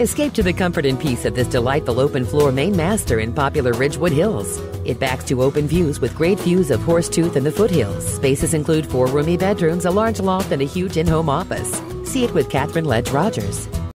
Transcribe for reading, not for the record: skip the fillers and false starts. Escape to the comfort and peace of this delightful open-floor Main Master in popular Ridgewood Hills. It backs to open views with great views of Horsetooth and the foothills. Spaces include 4 roomy bedrooms, a large loft, and a huge in-home office. See it with Catherine Ledge Rogers.